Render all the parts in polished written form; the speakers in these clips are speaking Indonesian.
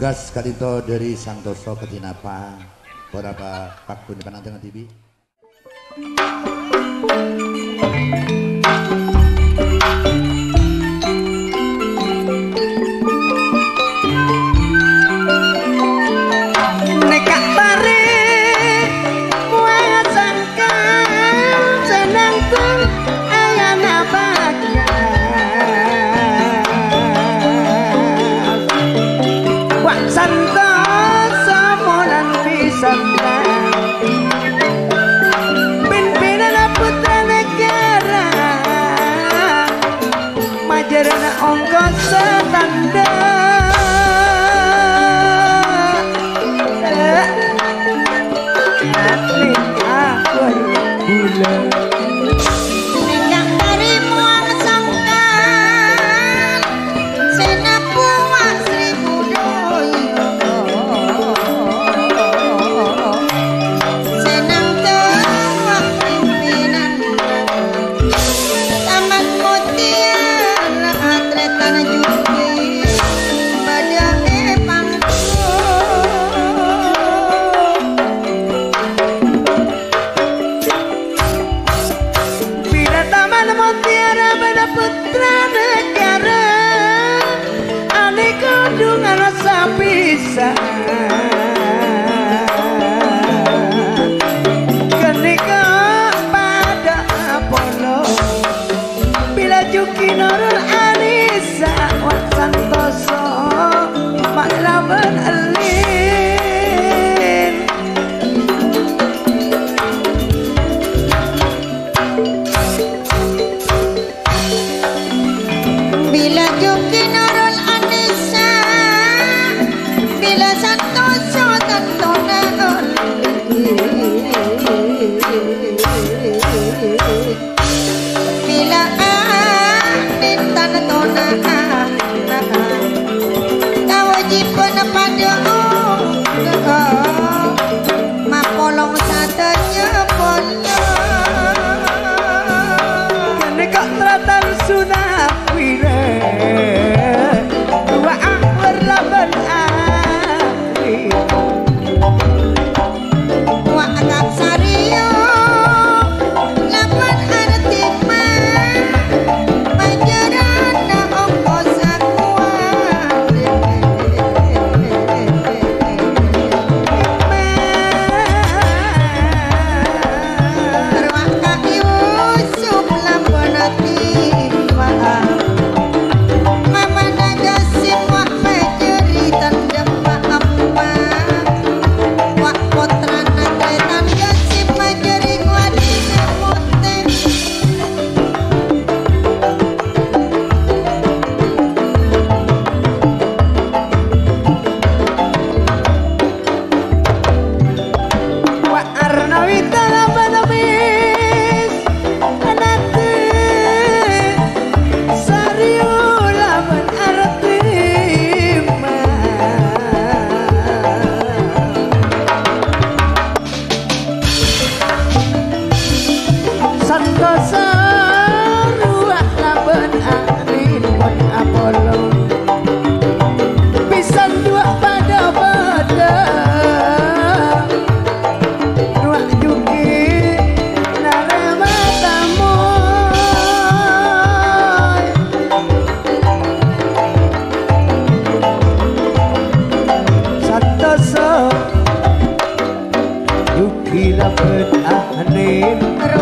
Tugas kadito dari Santoso Ketinapa berapa Pak Bun Panang Tengah TV. Nekak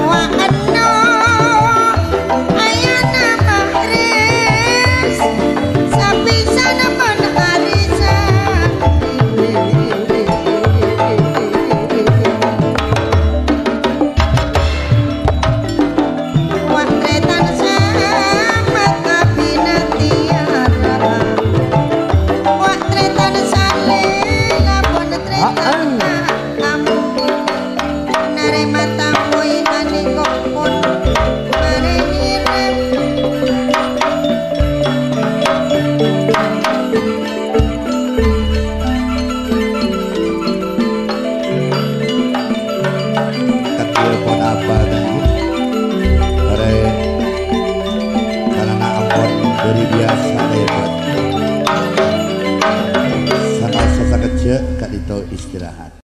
Ruangan